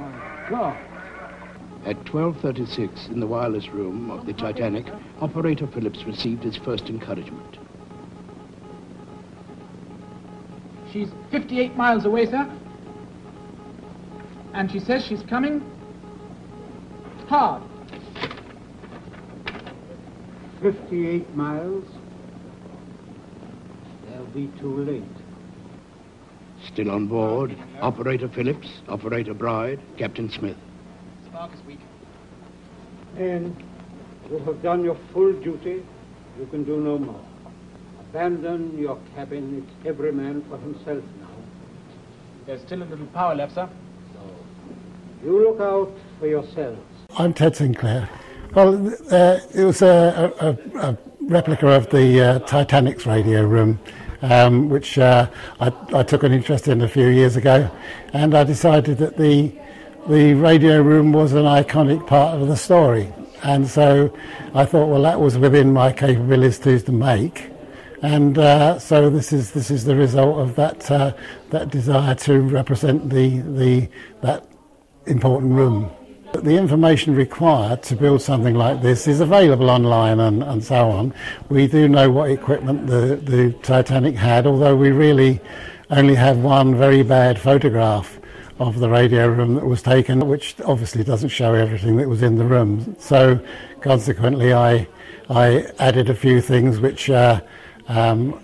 My God. At 12:36 in the wireless room of the Titanic, operator Phillips received his first encouragement. She's 58 miles away, sir. And she says she's coming hard. 58 miles? They'll be too late. Still on board, operator Phillips, operator Bride, Captain Smith. Spark is weak. And you have done your full duty. You can do no more. Abandon your cabin. It's every man for himself now. There's still a little power left, sir. So you look out for yourselves. I'm Ted Sinclair. Well, it was a replica of the Titanic's radio room, which I took an interest in a few years ago, and I decided that the radio room was an iconic part of the story. And so I thought, well, that was within my capabilities to make. And so this is the result of that that desire to represent that important room. The information required to build something like this is available online and so on. We do know what equipment the Titanic had, although we really only have one very bad photograph of the radio room that was taken, which obviously doesn't show everything that was in the room. So consequently I added a few things which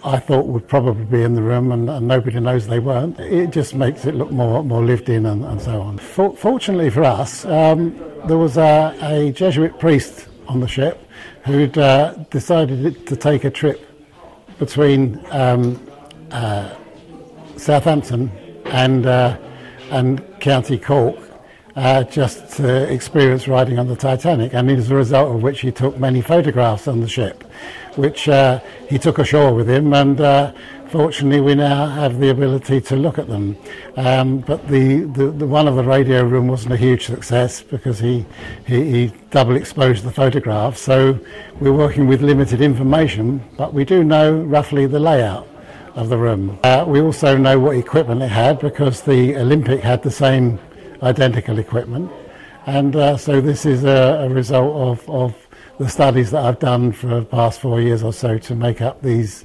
I thought would probably be in the room, and nobody knows they weren't. It just makes it look more lived in and so on. Fortunately for us, there was a Jesuit priest on the ship who'd decided to take a trip between Southampton and County Cork just to experience riding on the Titanic, and as a result of which he took many photographs on the ship, which he took ashore with him, and fortunately we now have the ability to look at them. But the one of the radio room wasn't a huge success because he double exposed the photographs, so we're working with limited information, but we do know roughly the layout of the room. We also know what equipment it had because the Olympic had the same identical equipment, and so this is a result of the studies that I've done for the past 4 years or so to make up these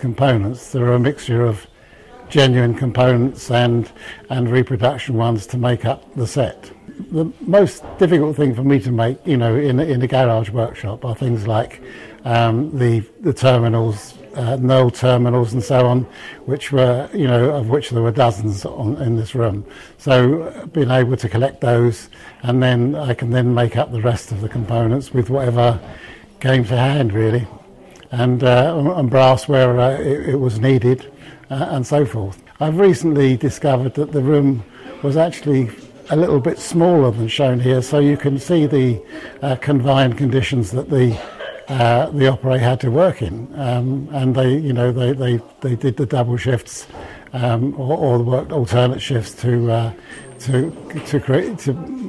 components. There are a mixture of genuine components and reproduction ones to make up the set. The most difficult thing for me to make, you know, in a garage workshop are things like the terminals, Knoll terminals and so on, which were, you know, of which there were dozens in this room. So being able to collect those, and then I can then make up the rest of the components with whatever came to hand, really, and brass where it was needed, and so forth. I've recently discovered that the room was actually a little bit smaller than shown here, so you can see the confined conditions that the operator had to work in, and they, you know, they did the double shifts, or worked alternate shifts to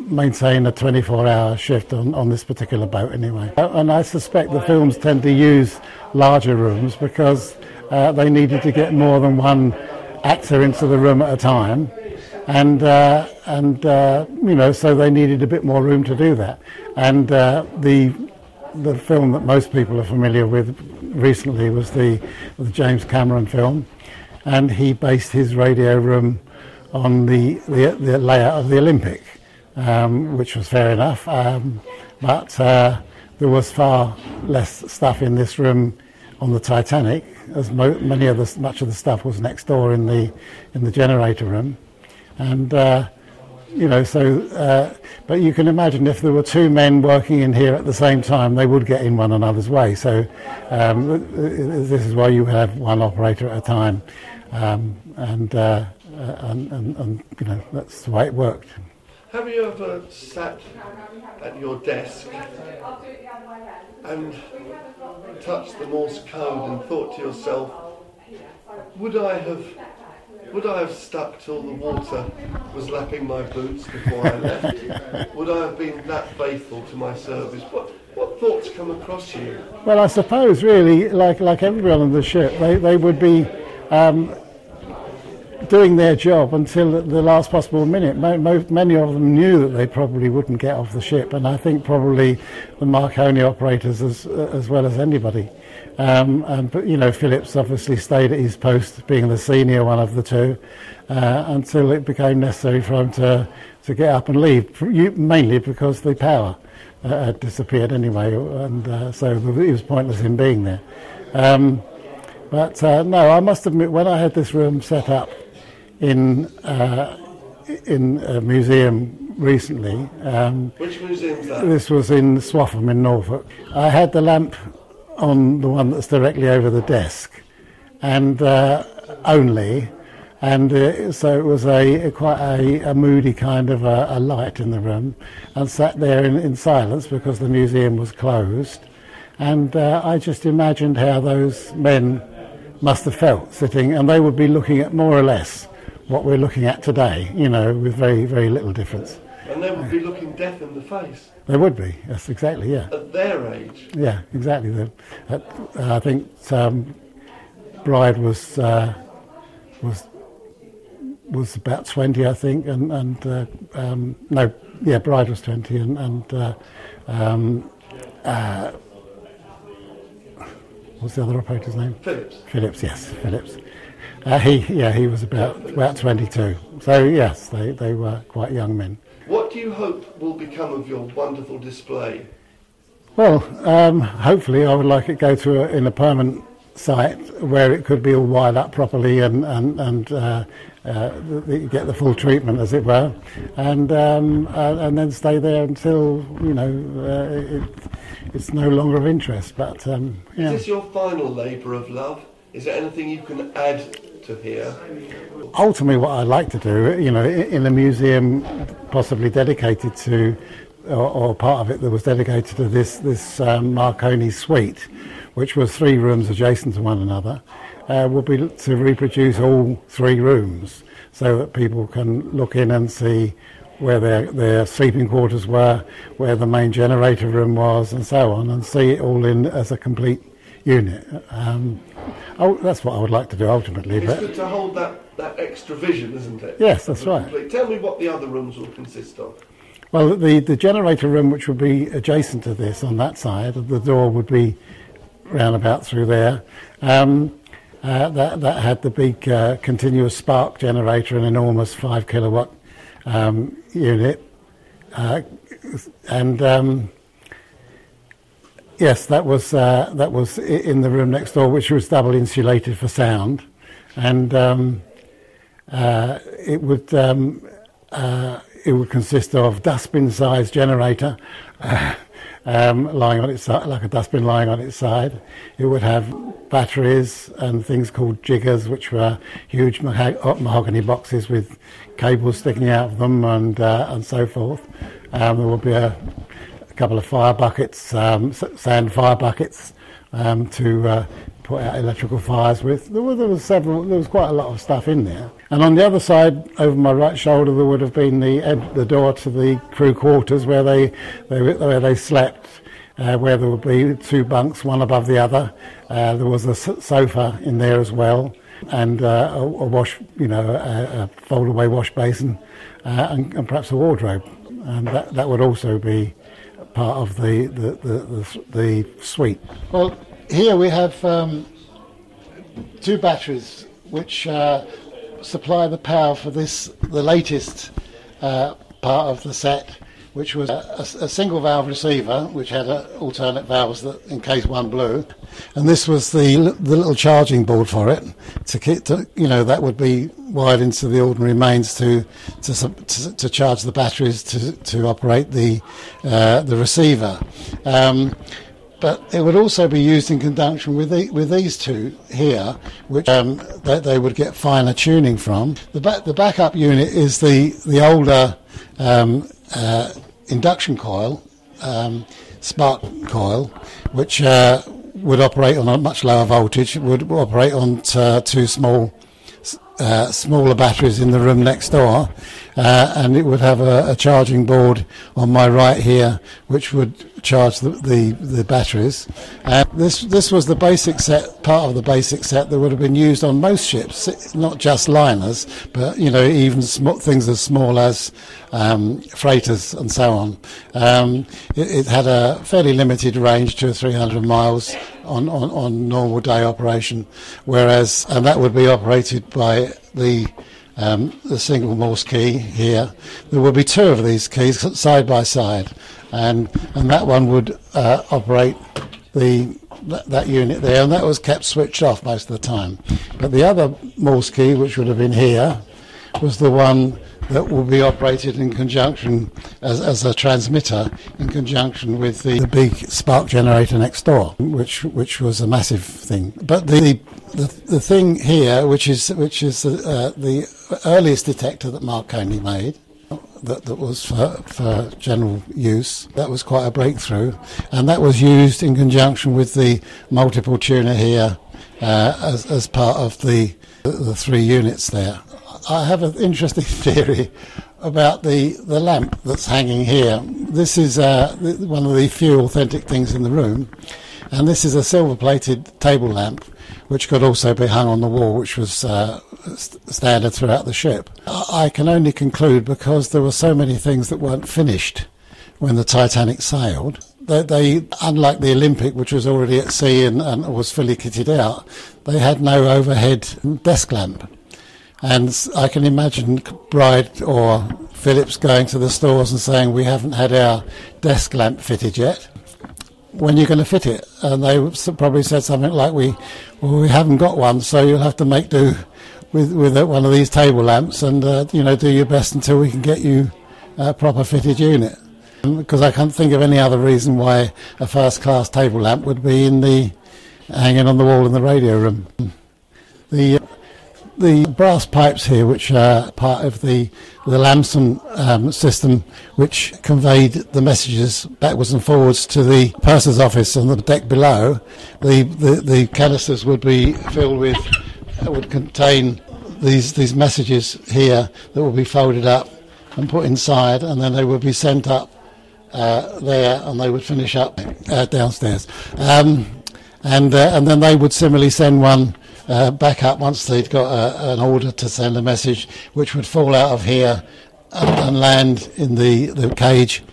maintain a 24-hour shift on this particular boat anyway. And I suspect the films tend to use larger rooms because they needed to get more than one actor into the room at a time, and you know, so they needed a bit more room to do that, and the film that most people are familiar with recently was the James Cameron film, and he based his radio room on the layout of the Olympic, which was fair enough, but there was far less stuff in this room on the Titanic, as much of the stuff was next door in the generator room, and you know, so, but you can imagine if there were two men working in here at the same time, they would get in one another's way. So this is why you have one operator at a time, and you know, that's the way it worked. Have you ever sat at your desk and touched the Morse code and thought to yourself, would I have stuck till the water was lapping my boots before I left? Would I have been that faithful to my service? What thoughts come across you? Well, I suppose really, like everyone on the ship, they would be doing their job until the last possible minute. Many of them knew that they probably wouldn't get off the ship, and I think probably the Marconi operators as well as anybody. And you know, Phillips obviously stayed at his post, being the senior one of the two, until it became necessary for him to get up and leave, mainly because the power had disappeared anyway, and so it was pointless in being there. But no, I must admit, when I had this room set up in a museum recently, which museum is that? This was in Swaffham in Norfolk. I had the lamp on the one that's directly over the desk, and so it was quite a moody kind of a light in the room, and sat there in silence because the museum was closed, and I just imagined how those men must have felt sitting, and they would be looking at more or less what we're looking at today, you know, with very, very little difference. And they would be looking death in the face. They would be, yes, exactly, yeah. At their age? Yeah, exactly. I think Bride was about 20, I think, Bride was 20, and what's the other operator's name? Phillips. Phillips, yes, Phillips. He was about 22. So yes, they were quite young men. What do you hope will become of your wonderful display? Well, hopefully, I would like it to go to in a permanent site where it could be all wired up properly and get the full treatment, as it were, and then stay there until it's no longer of interest. But yeah. Is this your final labour of love? Is there anything you can add to here? Ultimately, what I'd like to do, you know, in a museum possibly dedicated to, or part of it that was dedicated to this Marconi suite, which was three rooms adjacent to one another, would be to reproduce all three rooms so that people can look in and see where their sleeping quarters were, where the main generator room was, and so on, and see it all in as a complete unit. That's what I would like to do ultimately. It's good to hold that extra vision, isn't it? Yes, that's right. Complete. Tell me what the other rooms will consist of. Well, the generator room, which would be adjacent to this on that side, the door would be roundabout through there. That had the big continuous spark generator, an enormous 5 kilowatt unit, yes, that was in the room next door, which was double insulated for sound, and it would consist of dustbin-sized generator lying on its side, like a dustbin lying on its side. It would have batteries and things called jiggers, which were huge mahogany boxes with cables sticking out of them and so forth. There would be a couple of fire buckets, sand fire buckets, to put out electrical fires with. There was quite a lot of stuff in there. And on the other side, over my right shoulder, there would have been the door to the crew quarters where they slept, where there would be two bunks, one above the other. There was a sofa in there as well, and a wash, a fold-away wash basin, and perhaps a wardrobe, and that would also be part of the suite. Well, here we have two batteries which supply the power for the latest part of the set, which was a single valve receiver, which had alternate valves that in case one blew, and this was the little charging board for it. That would be wired into the ordinary mains to charge the batteries to operate the receiver. But it would also be used in conjunction with these two here, which they would get finer tuning from. The backup unit is the older induction coil, spark coil, which would operate on a much lower voltage. It would operate on two smaller batteries in the room next door, and it would have a charging board on my right here, which would charge the batteries. This was the basic set, part of the basic set that would have been used on most ships, not just liners, but you know, even things as small as freighters and so on. It had a fairly limited range, 200 or 300 miles on normal day operation, whereas that would be operated by the single Morse key here. There would be two of these keys side by side, and that one would operate that unit there, and that was kept switched off most of the time. But the other Morse key, which would have been here, was the one that will be operated in conjunction as a transmitter in conjunction with the big spark generator next door, which was a massive thing. But the thing here, which is the earliest detector that Marconi made, that was for general use. That was quite a breakthrough, and that was used in conjunction with the multiple tuner here as part of the three units there. I have an interesting theory about the lamp that's hanging here. This is one of the few authentic things in the room, and this is a silver-plated table lamp, which could also be hung on the wall, which was standard throughout the ship. I can only conclude, because there were so many things that weren't finished when the Titanic sailed, they, unlike the Olympic, which was already at sea and was fully kitted out, they had no overhead desk lamp. And I can imagine Bride or Phillips going to the stores and saying, we haven't had our desk lamp fitted yet. When are you going to fit it? And they probably said something like, we haven't got one, so you'll have to make do with one of these table lamps and you know, do your best until we can get you a proper fitted unit. Because I can't think of any other reason why a first-class table lamp would be hanging on the wall in the radio room. The brass pipes here, which are part of the Lamson system, which conveyed the messages backwards and forwards to the purser's office on the deck below, the canisters would be filled with, would contain these messages here that would be folded up and put inside, and then they would be sent up there, and they would finish up downstairs, and then they would similarly send one back up once they'd got an order to send a message, which would fall out of here and land in the cage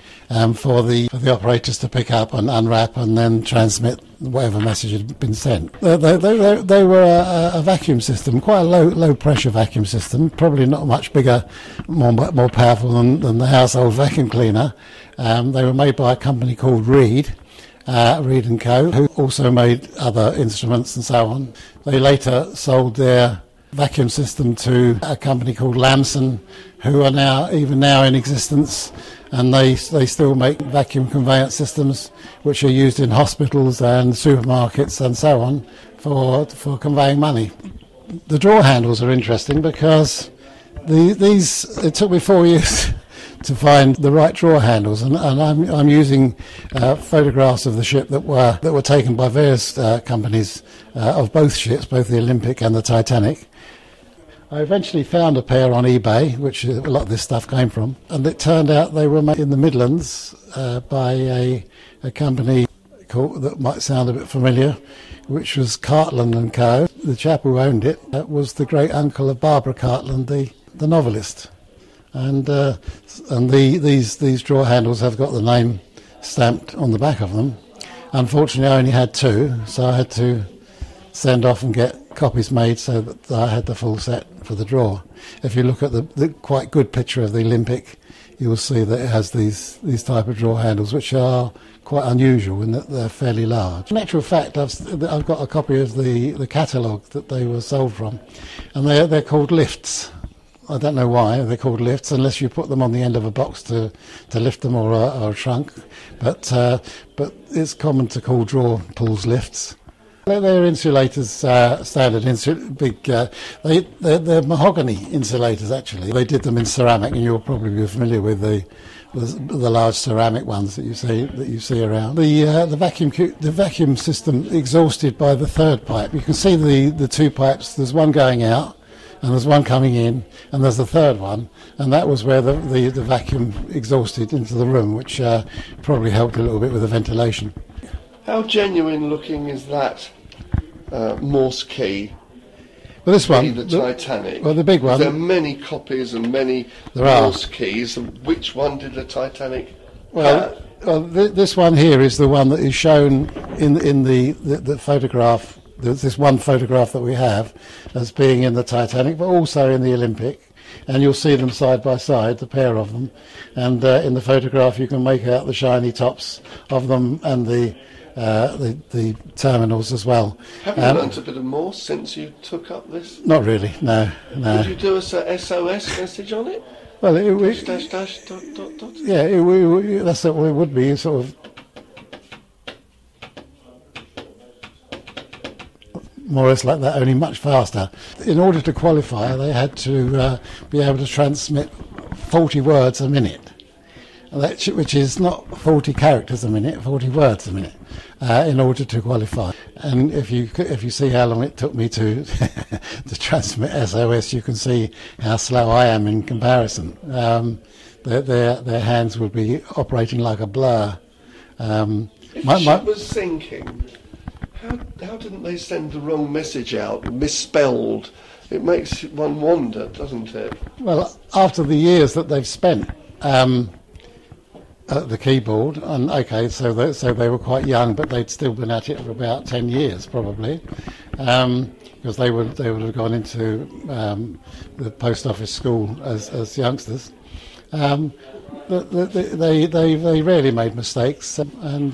for the operators to pick up and unwrap and then transmit whatever message had been sent. They were a vacuum system, quite a low pressure vacuum system, probably not much bigger, more powerful than the household vacuum cleaner. They were made by a company called Reed. Reed and Co, who also made other instruments and so on. They later sold their vacuum system to a company called Lamson, who are even now in existence, and they still make vacuum conveyance systems which are used in hospitals and supermarkets and so on for conveying money. The drawer handles are interesting because it took me 4 years to find the right drawer handles, and I'm using photographs of the ship that were taken by various companies of both ships, both the Olympic and the Titanic. I eventually found a pair on eBay, which a lot of this stuff came from, and it turned out they were made in the Midlands by a company called, that might sound a bit familiar, which was Cartland and Co. The chap who owned it was the great uncle of Barbara Cartland, the novelist. And these drawer handles have got the name stamped on the back of them. Unfortunately, I only had two, so I had to send off and get copies made so that I had the full set for the drawer. If you look at the quite good picture of the Olympic, you will see that it has these type of drawer handles, which are quite unusual in that they're fairly large. In actual fact, I've got a copy of the catalogue that they were sold from, and they're called lifts. I don't know why they're called lifts, unless you put them on the end of a box to lift them, or a trunk. But it's common to call drawer pulls lifts. They're insulators, standard big. They're mahogany insulators actually. They did them in ceramic, and you'll probably be familiar with the large ceramic ones that you see around. The vacuum system exhausted by the third pipe. You can see the two pipes. There's one going out and there's one coming in, and there's the third one, and that was where the vacuum exhausted into the room, which probably helped a little bit with the ventilation. How genuine looking is that Morse key? Well, this one, the Titanic. Well, the big one. There are many copies and many Morse keys. And which one did the Titanic? Well, this one here is the one that is shown in the photograph. There's this one photograph that we have as being in the Titanic, but also in the Olympic, and you'll see them side by side, the pair of them. And in the photograph, you can make out the shiny tops of them and the terminals as well. Have you learnt a bit of Morse since you took up this? Not really, no. Did you do us a SOS message on it? Well, it dash, dash, dash, dot, dot, dot. Yeah, that's what it would be. You sort of more or less like that, only much faster. In order to qualify, they had to be able to transmit 40 words a minute, which is not 40 characters a minute, 40 words a minute, in order to qualify. And if you see how long it took me to to transmit SOS, you can see how slow I am in comparison. Their hands would be operating like a blur. I was thinking, how didn't they send the wrong message out, misspelled? It makes one wonder, doesn't it? Well, after the years that they've spent at the keyboard, and okay, so they were quite young, but they'd still been at it for about 10 years probably, because they would have gone into the post office school as youngsters. They rarely made mistakes, and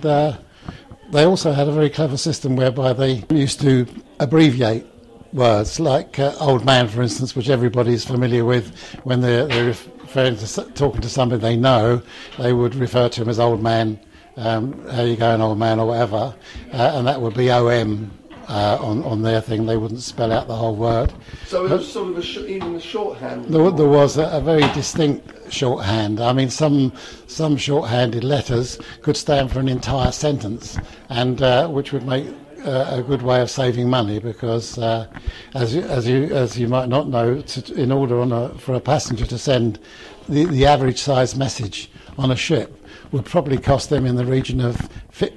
they also had a very clever system whereby they used to abbreviate words, like old man, for instance, which everybody's familiar with. When they're referring to talking to somebody they know, they would refer to him as old man, how you going, old man, or whatever, and that would be OM on their thing. They wouldn't spell out the whole word. So it was sort of even a shorthand. There was a very distinct shorthand. I mean, some shorthanded letters could stand for an entire sentence, and which would make a good way of saving money, because as you might not know, in order for a passenger to send the average size message on a ship would probably cost them in the region of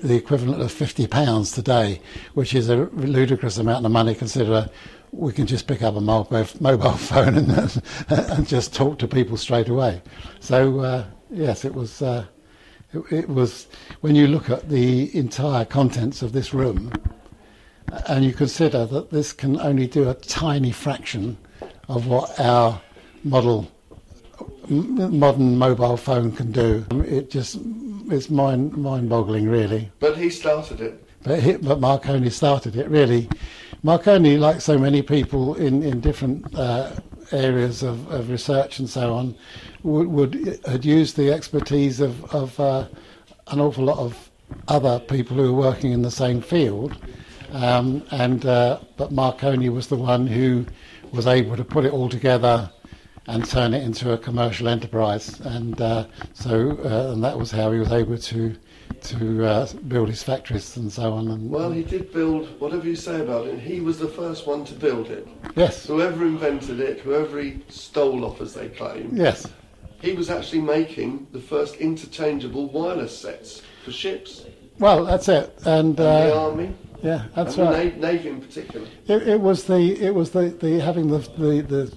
the equivalent of £50 today, which is a ludicrous amount of money, considering we can just pick up a mobile phone and just talk to people straight away. So yes, it was. When you look at the entire contents of this room, and you consider that this can only do a tiny fraction of what our modern mobile phone can do, it's mind-boggling, really. But he started it. But Marconi started it, really. Marconi, like so many people in different areas of research and so on, had used the expertise of an awful lot of other people who were working in the same field, but Marconi was the one who was able to put it all together and turn it into a commercial enterprise, and that was how he was able to build his factories and so on. And well, he did build, whatever you say about it, he was the first one to build it. Yes. Whoever invented it, whoever he stole off, as they claim. Yes. He was actually making the first interchangeable wireless sets for ships. Well, that's it. And the army. Yeah, that's right. The navy in particular. It was having the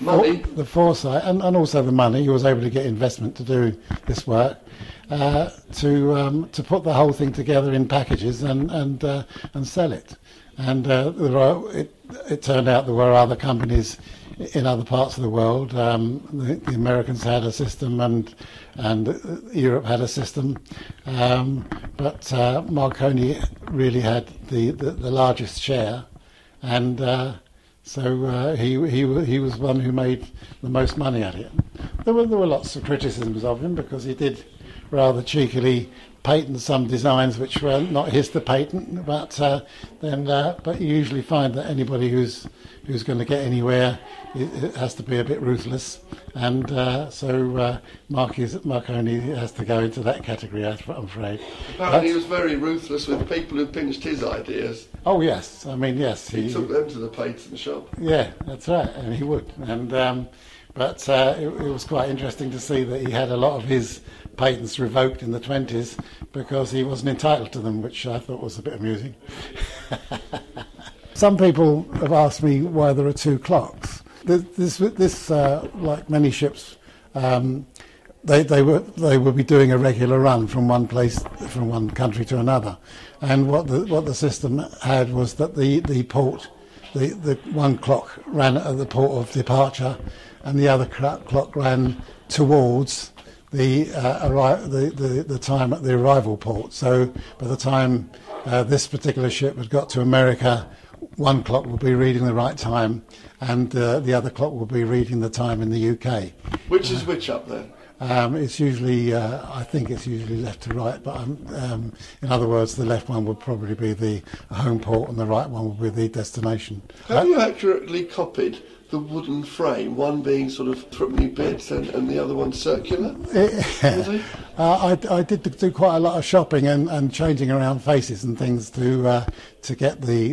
money, the foresight, and also the money. He was able to get investment to do this work, to put the whole thing together in packages and sell it. And it turned out there were other companies in other parts of the world. The Americans had a system, and Europe had a system, but Marconi really had the largest share, and so he was one who made the most money at it. There were lots of criticisms of him, because he did rather cheekily patent some designs which were not his to patent, but you usually find that anybody who's going to get anywhere, it has to be a bit ruthless, and so Marconi has to go into that category, I'm afraid. Apparently he was very ruthless with people who pinched his ideas. Oh yes, I mean yes. He took them to the patent shop. Yeah, that's right, and he would. And it was quite interesting to see that he had a lot of his patents revoked in the 20s because he wasn't entitled to them, which I thought was a bit amusing. Some people have asked me why there are two clocks. This like many ships, they will be doing a regular run from one country to another, and what the system had was that the one clock ran at the port of departure, and the other clock ran towards the time at the arrival port. So by the time this particular ship had got to America, one clock will be reading the right time, and the other clock will be reading the time in the UK. Which is which up there? It's usually, I think it's usually left to right, but in other words, the left one would probably be the home port and the right one would be the destination. Have you accurately copied the wooden frame, one being sort of three bits and the other one circular? I did do quite a lot of shopping and changing around faces and things to get the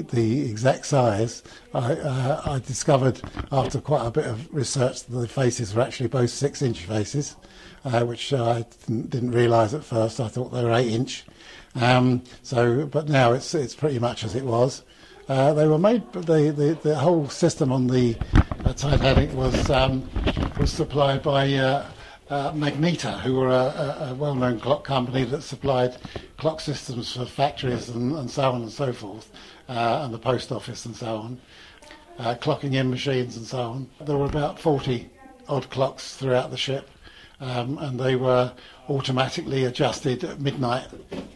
exact size. I discovered after quite a bit of research that the faces were actually both 6-inch faces, which I didn't realise at first. I thought they were 8-inch. But now it's pretty much as it was. They were made, but the whole system on the Titanic was supplied by Magneta, who were a well-known clock company that supplied clock systems for factories and so on and so forth, and the post office and so on, clocking in machines and so on. There were about 40 odd clocks throughout the ship, and they were automatically adjusted at midnight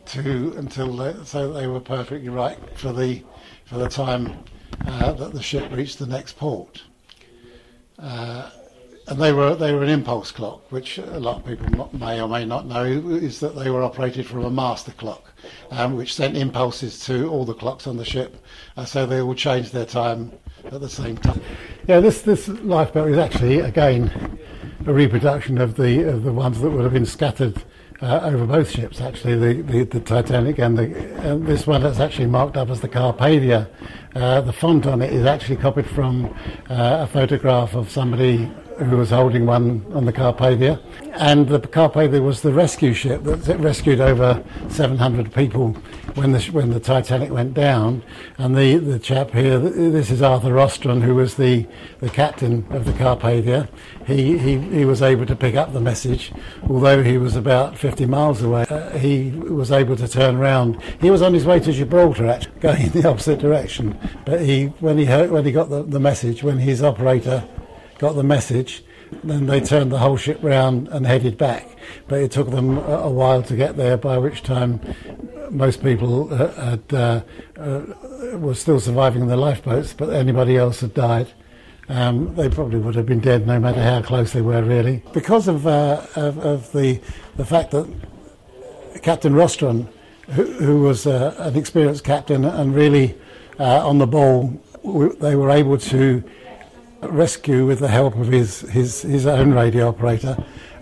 so they were perfectly right for the time that the ship reached the next port. And they were an impulse clock, which a lot of people may or may not know is that they were operated from a master clock, which sent impulses to all the clocks on the ship, so they all changed their time at the same time. Yeah, this lifeboat is actually, again, a reproduction of the ones that would have been scattered over both ships, actually, the Titanic and this one that's actually marked up as the Carpathia. The font on it is actually copied from a photograph of somebody who was holding one on the Carpathia. And the Carpathia was the rescue ship that rescued over 700 people when the Titanic went down. And the chap here, this is Arthur Rostron, who was the captain of the Carpathia. He was able to pick up the message, although he was about 50 miles away. He was able to turn round. He was on his way to Gibraltar, actually, going in the opposite direction. But when he got the message, when his operator got the message, then they turned the whole ship round and headed back. But it took them a while to get there, by which time most people were still surviving in their lifeboats, but anybody else had died. They probably would have been dead no matter how close they were, really. Because of the fact that Captain Rostron, who was an experienced captain and really on the ball, they were able to rescue, with the help of his own radio operator,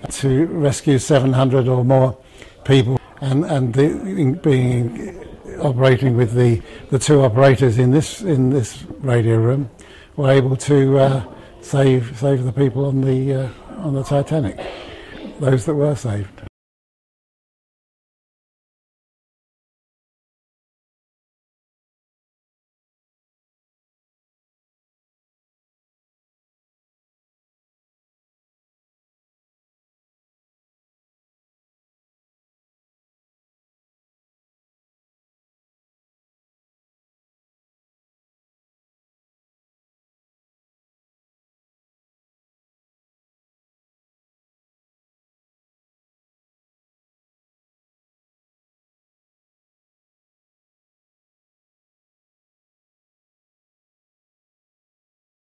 to rescue 700 or more people, operating with the two operators in this radio room, were able to save the people on the Titanic, those that were saved.